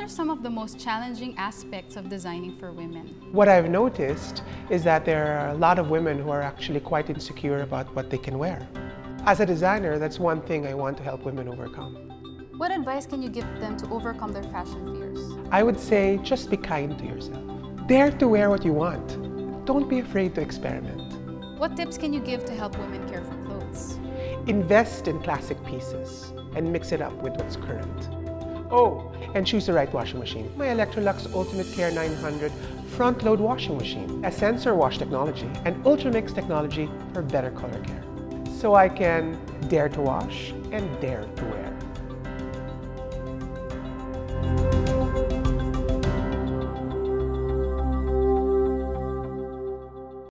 what are some of the most challenging aspects of designing for women? What I've noticed is that there are a lot of women who are actually quite insecure about what they can wear. As a designer, that's one thing I want to help women overcome. What advice can you give them to overcome their fashion fears? I would say just be kind to yourself. Dare to wear what you want. Don't be afraid to experiment. What tips can you give to help women care for clothes? Invest in classic pieces and mix it up with what's current. Oh, and choose the right washing machine. My Electrolux Ultimate Care 900 front-load washing machine, a SensorWash technology, and UltraMix technology for better color care. So I can dare to wash and dare to wear.